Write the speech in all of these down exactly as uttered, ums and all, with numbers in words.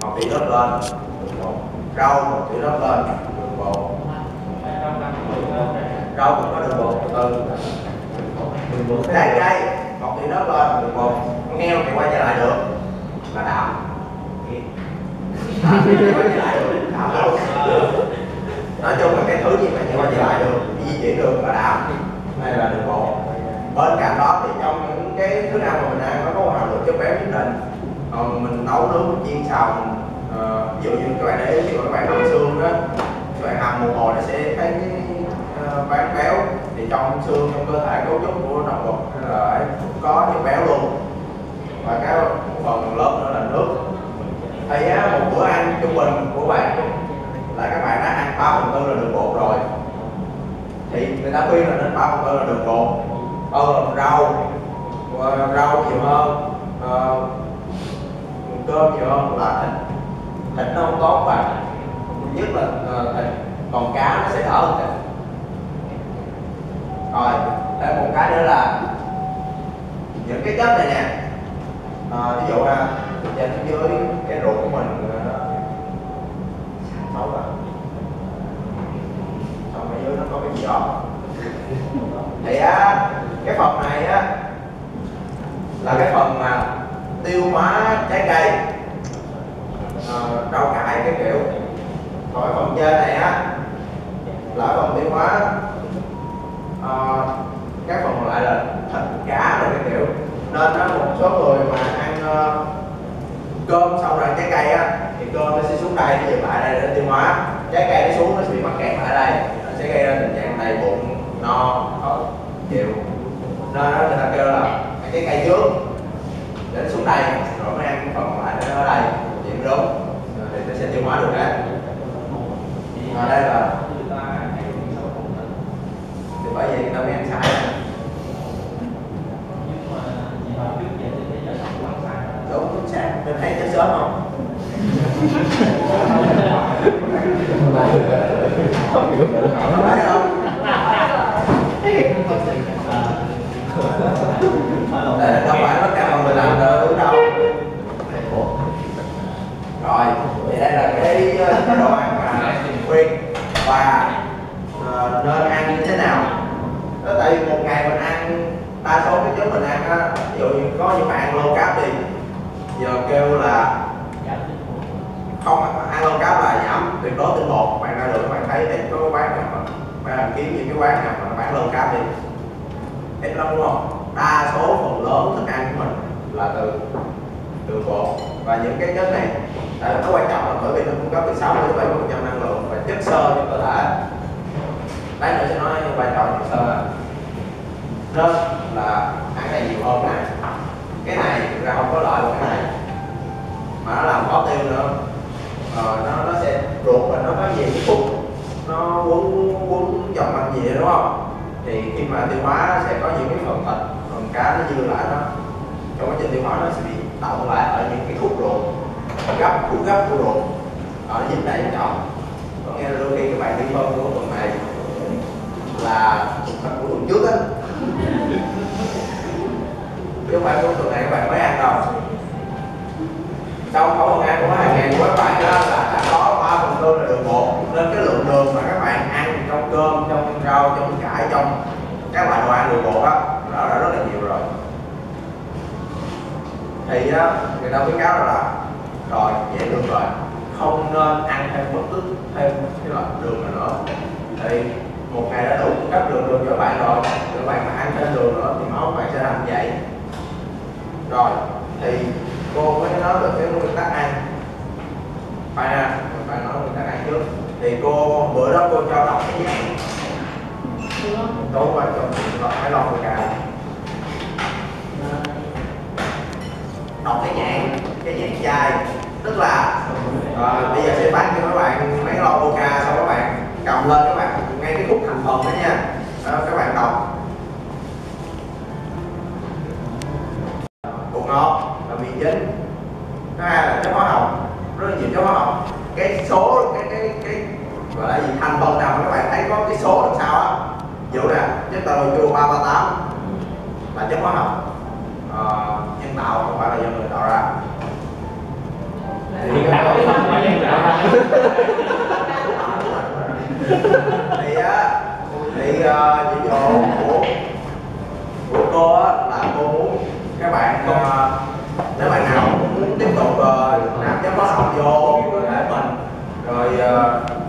một tỷ đất lên một câu một tỷ đất lên đường bộ câu cũng có đường bộ từ đường bộ cái này đây một tỷ đất lên đường bộ nghèo thì quay trở lại được là đạo nói chung là cái thứ gì mà quay trở lại được di chuyển được là đạo hay là đường bộ. Bên cạnh đó thì trong những cái thứ ăn mà mình ăn nó có hàm lượng chất béo nhất định. Còn mình nấu nướng chiên xào uh, ví dụ như các bạn để ý các bạn hầm xương đó, các bạn hầm một hồi nó sẽ thấy cái uh, bán béo thì trong xương trong cơ thể cấu trúc của động vật hay là cũng có chất béo luôn. Và cái phần lớp nữa là nước. Thì uh, một bữa ăn trung bình của bạn là các bạn đã ăn ba phần tư là đường bột rồi. Thì người ta khuyên là nên ba phần tư là đường bột. Ờ, rau, rau nhiều hơn, ờ, cơm nhiều hơn là thịt. Thịt nó không tốt và nhất là uh, thịt, còn cá nó sẽ đỡ hơn thịt. Rồi, thêm một cái nữa là những cái chất này nè, à, ví dụ ha, trên dưới cái ruột của mình xấu rồi, xong ở dưới nó có cái gì đó. Thì á, cái phần này á là cái phần mà tiêu hóa trái cây, rau cải cái kiểu. Còn cái phần trên này á là phần tiêu hóa, à, cái phần còn lại là thịt cá rồi cái kiểu. Nên á, một số người mà ăn uh, cơm xong rồi trái cây á thì cơm nó sẽ xuống đây, nó dừng lại đây để tiêu hóa. Trái cây nó xuống nó sẽ bị mắc kẹt lại đây, nó sẽ gây ra tình trạng đầy bụng, no, khó chịu. Nên đó người ta kêu là ăn trái cây trước để nó xuống đây rồi mới ăn cái phần còn lại để nó ở đây chuyện đúng thì nó sẽ tiêu hóa được đấy. Ở đây là thì bởi vì người ta mới ăn xài đúng chính xác. Mình thấy chết sớm không? Thấy không? Để đâu phải nó cao hơn mười lăm đúng đâu. Rồi, thì đây là cái đồ ăn mà khuyên và uh, nên ăn như thế nào. Đó, tại vì một ngày mình ăn đa số cái chất mình ăn á, ví dụ như có những bạn low carb đi, giờ kêu là không ăn low carb là giảm tuyệt đối tinh bột. Bạn ra đường các bạn thấy thì có quán nào mà kiếm những cái quán nào mà bán low carb đi ít lắm đúng không? Đa số phần lớn thức ăn của mình là từ từ bột và những cái chất này. Tại nó quan trọng là bởi vì nó cung cấp từ sáu đến bảy phần trăm năng lượng và chất xơ cho cơ thể. Đấy nữa sẽ nói quan trọng chất xơ. Nên là ăn này nhiều hơn này. Cái này thực ra không có lợi của cái này mà nó làm khó tiêu nữa. Ờ, nó nó sẽ ruột mình nó có nhiều cái phúc nó quấn quấn dòng mạch gì đúng không? Thì khi mà tiêu hóa sẽ có những cái phần thịt, phần cá nó dư lại đó. Trong quá trình tiêu hóa nó sẽ bị động lại ở những cái khúc ruột, gấp khúc gấp của ruột, ở dính đầy trọng. Có nghe đôi khi các bạn đi phân của tuần này là thịt của tuần trước á, chứ không phải của tuần này các bạn mới ăn đâu. Trong khẩu phần ăn của hàng ngày của các bạn đó là đã có ba phần tư là đường bột, nên cái lượng đường mà các bạn ăn trong cơm, trong rau, trong cải, trong các loại đồ ăn đường bột đó nó đã rất là nhiều rồi. Thì đó người ta khuyến cáo là rồi vậy được rồi, không nên ăn thêm bất cứ thêm cái loại đường nào nữa. Thì một ngày đã đủ cung cấp đường đường cho các bạn rồi, các bạn mà ăn thêm đường nữa thì máu của bạn sẽ làm như vậy. Rồi thì cô mới nói về cái nguyên tắc ăn. Phải nè, phải nói nguyên tắc ăn trước. Thì cô bữa đó cô cho đọc cái dạng tối qua cho mình phải lo về cả. Đọc cái dạng, cái dạng chai. Tức là à, bây giờ sẽ bắt cho các bạn mấy lọ coca, xong các bạn cầm lên các bạn ngay cái khúc thành phần đó nha. Đó, các bạn đọc. Bột ngọt là miền chính, thứ hai là chất hóa học, rất là nhiều chất hóa học. Cái số cái cái cái gọi là gì thành phần nào mà các bạn thấy có cái số làm sao á, ví dụ nè chất tơ chua ba ba tám là chất hóa học nhân tạo, không phải là do người tạo ra. Thì á, thì chị Dồ của, của cô á là cô muốn các bạn, nếu bạn nào muốn tiếp tục làm giám khóa học vô cơ thể mình, rồi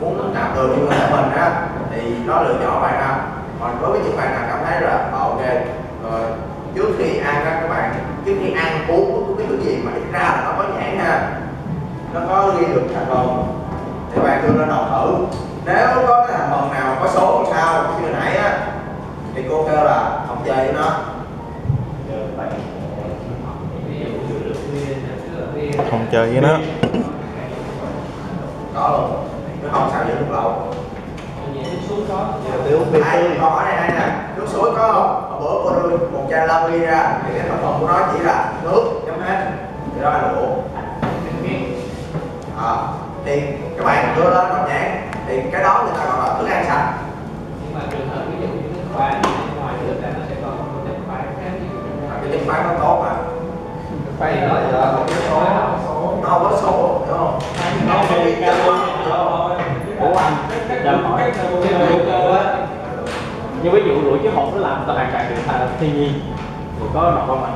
muốn làm từ như cơ thể mình á, thì nó lựa chọn bạn ra. Còn đối với những bạn nào cảm thấy là ok, rồi trước khi ăn á các bạn, trước khi ăn uống cái thứ gì mà ít ra là nó có nhãn ha, nó có ghi được thành phần thì bạn cứ lên đầu thử. Nếu có cái thành phần nào có số sao như hồi nãy á thì cô kêu là không chơi với nó, không chơi với nó đó luôn, nó không sao giữ được lâu. Ai còn ở đây đây nè, nước suối có không? Hồi bữa cô đưa một chai lông đi ra thì cái thành phần của nó chỉ là nước chấm hết, thì đó là đủ. À, thì các bạn đưa lên nó nhãn thì cái đó người ta gọi là thức ăn sạch. Nhưng mà trường hợp ví dụ như nước khoáng ngoài nước là nó sẽ còn một chất khoáng khác. Cái chất khoáng nó tốt mà. Nước khoáng thì nói giờ không có số, nó không có số, đúng không? Nó không có chất khoáng. Ủa anh, cái hữu cơ á, như ví dụ rửa chứ hộp nó làm toàn trạng được thiên nhiên, rồi có nọc không ạ?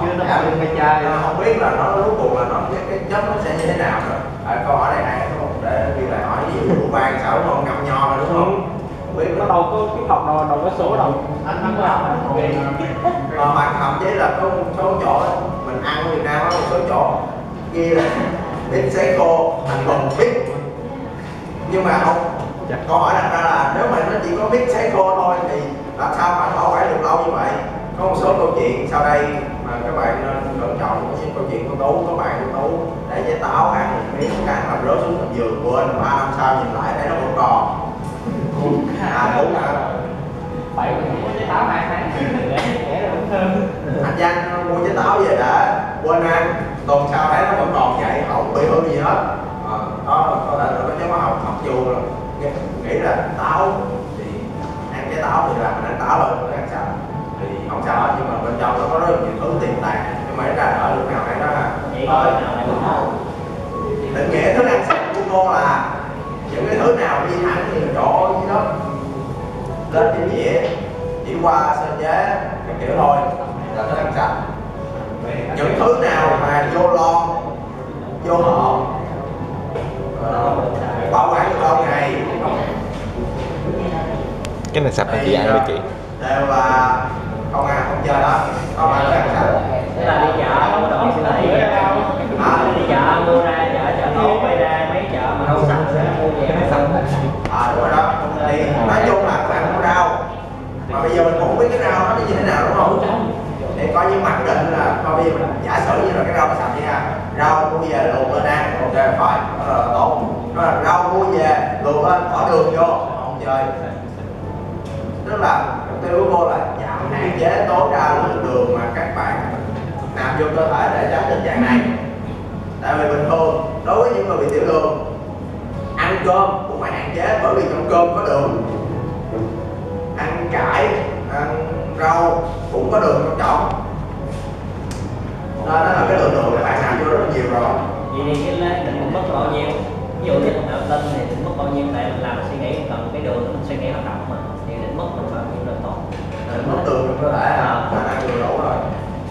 Chứ nó không cái chai, không biết là nó rốt cuộc là nó cái chất nó sẽ như thế nào rồi. À, câu hỏi này này không để vì lại hỏi gì của bạn sao không ngậm nho rồi đúng không? Vì nó đâu có cái học đâu đâu có số đâu. Anh thắng có học đâu. Mà thậm chí là có một số chỗ mình ăn ở Việt Nam có một số chỗ ghi là bít sấy khô thành phần bít, nhưng mà không. Câu hỏi đặt ra là nếu mà nó chỉ có bít sấy khô thôi thì làm sao mà nó bảo quản được lâu như vậy? Có một số câu chuyện sau đây mà các bạn nên cẩn trọng. Có những câu chuyện con Tú, các bạn con Tú để trái táo ăn một miếng cắn làm rớt xuống thành giường, quên ba năm sau nhìn lại thấy nó vẫn còn. À đúng hả? Bảy mua trái táo hai tháng để cũng thơm. Anh Danh mua trái táo về đã quên ăn, tuần sau thấy nó vẫn còn vậy, không bị hư gì hết. À, đó có thể là nó nhớ hóa học học dù rồi nghĩ là táo thì ăn trái táo thì là mình ăn táo rồi mình ăn sạch thì không sao hết, nhưng mà bên trong nó có rất nhiều thứ tiềm tàng, nhưng mà ra ở lúc nào hay đó ha. Thôi định nghĩa thức ăn sạch của cô là những cái thứ nào đi thẳng thì chỗ gì đó lên trên dĩa chỉ qua sơ chế các kiểu thôi là thức ăn sạch. Những thứ nào mà vô lon vô hộp bảo quản được lâu ngày cái này sạch là chị ăn với chị đều là không ăn không chơi đó, không ăn thức ăn sạch. Thế là đi chợ không đổ sẽ là đi đâu? Đi chợ mua ra chợ chợ thổ bay ra mấy chợ mà không sạch sẽ mua về nó sạch. À đúng rồi đó. Thì nói chung là các bạn mua rau mà bây giờ mình cũng biết cái rau nó như thế nào đúng không? Thì coi như mặc định là coi bây giờ mình giả sử như là cái rau nó sạch đi ha. Rau mua về luộc lên ăn, ok phải, đó là tốt. Đó là rau mua về luộc lên bỏ đường vô, không chơi. Tức là mục tiêu của cô là giảm hạn chế tối đa lượng đường mà các bạn nạp vô cơ thể để tránh tình trạng này. Tại vì bình thường đối với những người bị tiểu đường ăn cơm cũng phải hạn chế, bởi vì trong cơm có đường, ăn cải ăn rau cũng có đường trong trọng, nên đó là cái lượng đường các bạn nạp vô rất nhiều rồi. Vậy thì cái lát định mất bao nhiêu, ví dụ như mình đạo tinh thì định mất bao nhiêu, tại mình làm suy nghĩ cần cái đường mình suy nghĩ hoạt động mà thì định mất được bao nhiêu là tốt. Định mất đường trong cơ thể là mình ăn vừa đủ rồi.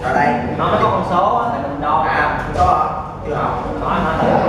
Rồi đây nó có con số á, mình đo à, số chưa học nói nó